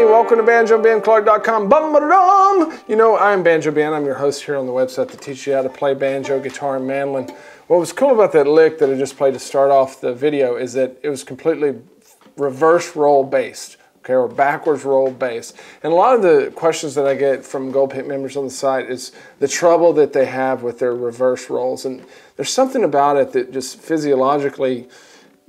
everybody. Welcome to BanjoBenClark.com. You know, I'm Banjo Ben. I'm your host here on the website that teaches you how to play banjo, guitar, and mandolin. What was cool about that lick that I just played to start off the video is that it was completely reverse roll based, okay, or backwards roll based. And a lot of the questions that I get from Gold Pick members on the site is the trouble that they have with their reverse rolls. And there's something about it that just physiologically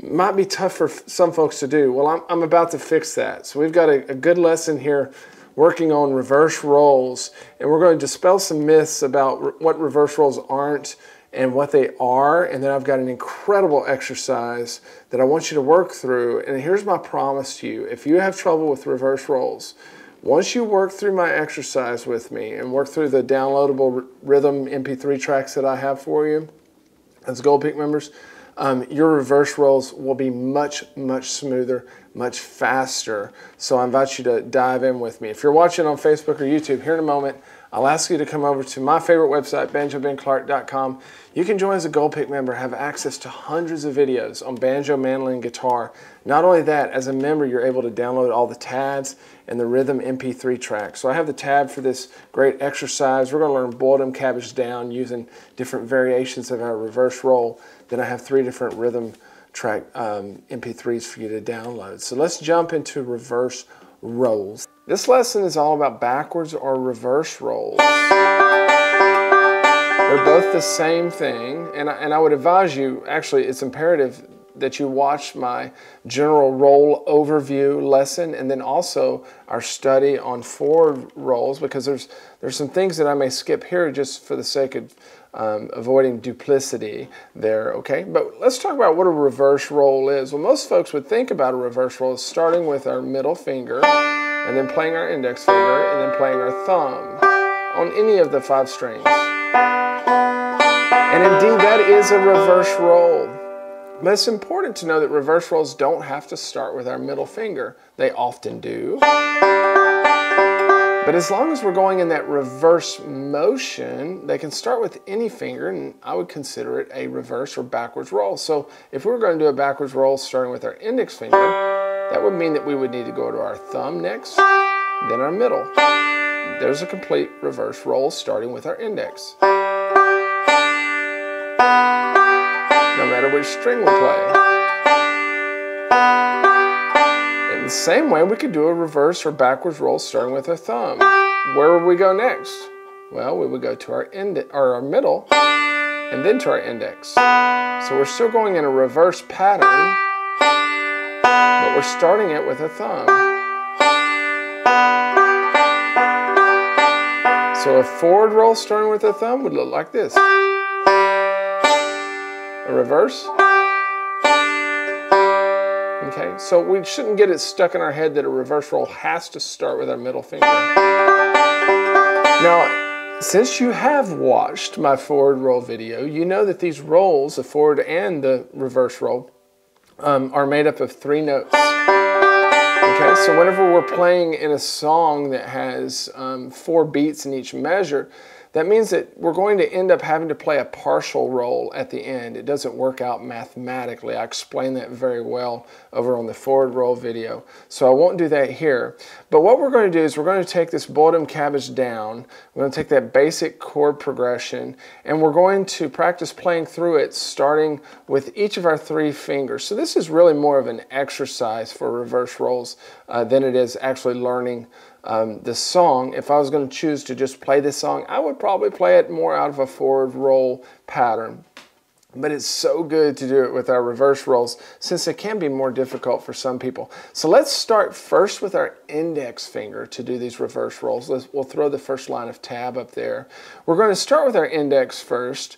might be tough for some folks to do. Well, I'm about to fix that. So we've got a good lesson here working on reverse rolls, and we're going to dispel some myths about what reverse rolls aren't and what they are, and then I've got an incredible exercise that I want you to work through. And here's my promise to you. If you have trouble with reverse rolls, once you work through my exercise with me and work through the downloadable rhythm MP3 tracks that I have for you as Gold Pick members, your reverse rolls will be much, much smoother, much faster. So I invite you to dive in with me. If you're watching on Facebook or YouTube, here in a moment, I'll ask you to come over to my favorite website, BanjoBenClark.com. You can join as a Gold Pick member, have access to hundreds of videos on banjo, mandolin, guitar. Not only that, as a member, you're able to download all the tabs and the rhythm MP3 track. So I have the tab for this great exercise. We're going to learn Boiled 'Em Cabbage Down using different variations of our reverse roll. Then I have three different rhythm track MP3s for you to download. So let's jump into reverse rolls. This lesson is all about backwards or reverse rolls. They're both the same thing, and I would advise you, actually it's imperative that you watch my general roll overview lesson and then also our study on forward rolls, because there's some things that I may skip here just for the sake of avoiding duplicity there, okay? But let's talk about what a reverse roll is. Well, most folks would think about a reverse roll as starting with our middle finger and then playing our index finger and then playing our thumb on any of the five strings. And indeed, that is a reverse roll. But it's important to know that reverse rolls don't have to start with our middle finger. They often do. But as long as we're going in that reverse motion, they can start with any finger, and I would consider it a reverse or backwards roll. So if we were going to do a backwards roll starting with our index finger, that would mean that we would need to go to our thumb next, then our middle. There's a complete reverse roll starting with our index, no matter which string we play. In the same way, we could do a reverse or backwards roll starting with our thumb. Where would we go next? Well, we would go to our middle and then to our index. So we're still going in a reverse pattern, but we're starting it with a thumb. So a forward roll starting with a thumb would look like this. A reverse. Okay, so we shouldn't get it stuck in our head that a reverse roll has to start with our middle finger. Now, since you have watched my forward roll video, you know that these rolls, the forward and the reverse roll, are made up of three notes. Okay, so whenever we're playing in a song that has 4 beats in each measure, that means that we're going to end up having to play a partial roll at the end. It doesn't work out mathematically. I explained that very well over on the forward roll video, so I won't do that here. But what we're going to do is we're going to take this Boiled 'Em Cabbage Down. We're going to take that basic chord progression, and we're going to practice playing through it starting with each of our 3 fingers. So this is really more of an exercise for reverse rolls than it is actually learning the song. If I was going to choose to just play this song, I would probably play it more out of a forward roll pattern. But it's so good to do it with our reverse rolls, since it can be more difficult for some people. So let's start first with our index finger to do these reverse rolls. We'll throw the first line of tab up there. We're going to start with our index first,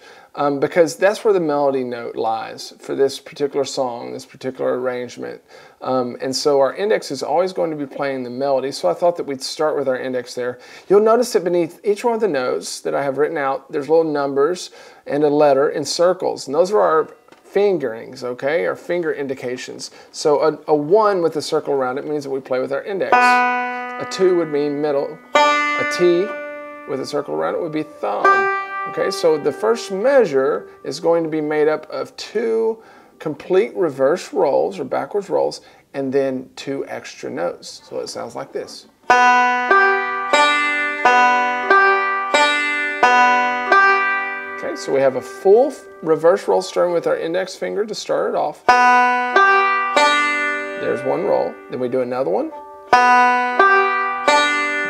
because that's where the melody note lies for this particular song, this particular arrangement. And so our index is always going to be playing the melody, so I thought that we'd start with our index there. You'll notice that beneath each one of the notes that I have written out, there's little numbers and a letter in circles, and those are our fingerings, okay, our finger indications. So a 1 with a circle around it means that we play with our index. A 2 would mean middle. A T with a circle around it would be thumb. Okay, so the first measure is going to be made up of 2 complete reverse rolls or backwards rolls and then 2 extra notes. So it sounds like this. Okay, so we have a full reverse roll strum with our index finger to start it off. There's one roll, then we do another one.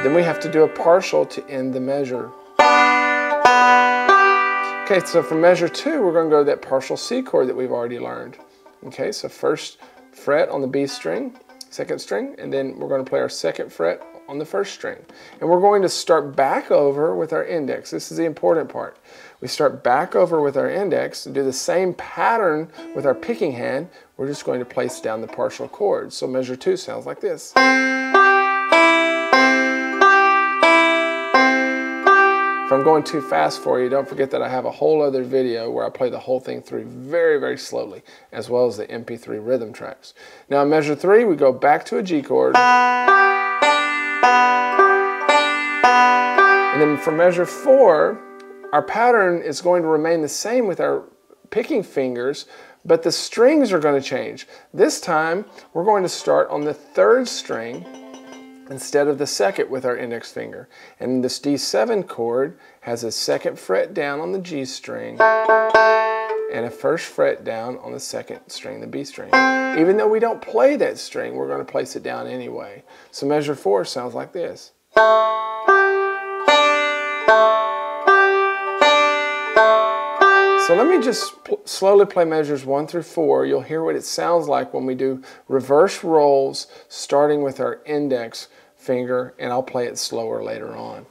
Then we have to do a partial to end the measure. Okay, so for measure 2, we're going to go to that partial C chord that we've already learned. Okay, so first fret on the B string, second string, and then we're going to play our second fret on the first string. And we're going to start back over with our index. This is the important part. We start back over with our index and do the same pattern with our picking hand. We're just going to place down the partial chord. So measure 2 sounds like this. If I'm going too fast for you, don't forget that I have a whole other video where I play the whole thing through very, very slowly, as well as the MP3 rhythm tracks. Now in measure 3, we go back to a G chord. And then for measure 4, our pattern is going to remain the same with our picking fingers, but the strings are going to change. This time, we're going to start on the 3rd string instead of the 2nd with our index finger. And this D7 chord has a 2nd fret down on the G string and a 1st fret down on the 2nd string, the B string. Even though we don't play that string, we're going to place it down anyway. So measure 4 sounds like this. So let me just slowly play measures 1 through 4. You'll hear what it sounds like when we do reverse rolls, starting with our index finger, and I'll play it slower later on.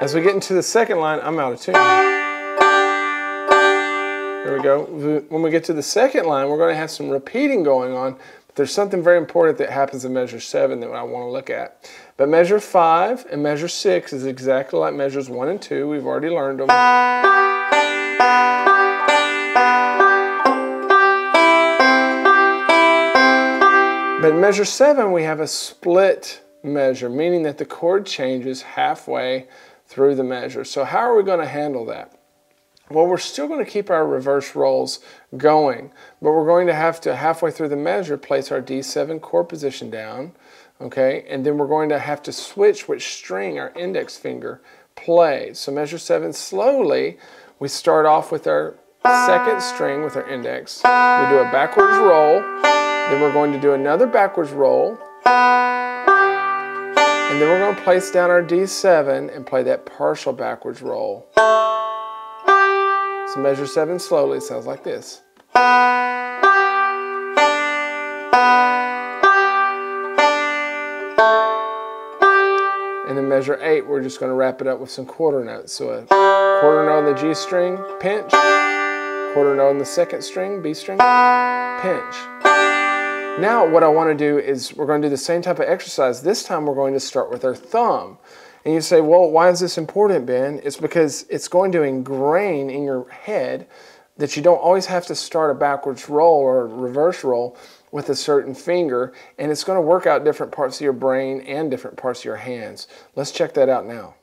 As we get into the second line, I'm out of tune. There we go. When we get to the second line, we're going to have some repeating going on, but there's something very important that happens in measure 7 that I want to look at. But measure 5 and measure 6 is exactly like measures 1 and 2. We've already learned them. But in measure 7, we have a split measure, meaning that the chord changes halfway through the measure. So how are we going to handle that? Well, we're still going to keep our reverse rolls going, but we're going to halfway through the measure, place our D7 chord position down, okay, and then we're going to have to switch which string our index finger plays. So measure 7 slowly, we start off with our 2nd string with our index, we do a backwards roll, then we're going to do another backwards roll, and then we're going to place down our D7 and play that partial backwards roll. So measure 7 slowly sounds like this. And then measure 8, we're just going to wrap it up with some quarter notes. So a quarter note on the G string, pinch. Quarter note on the 2nd string, B string, pinch. Now what I want to do is we're going to do the same type of exercise. This time we're going to start with our thumb. And you say, well, why is this important, Ben? It's because it's going to ingrain in your head that you don't always have to start a backwards roll or a reverse roll with a certain finger, and it's going to work out different parts of your brain and different parts of your hands. Let's check that out now.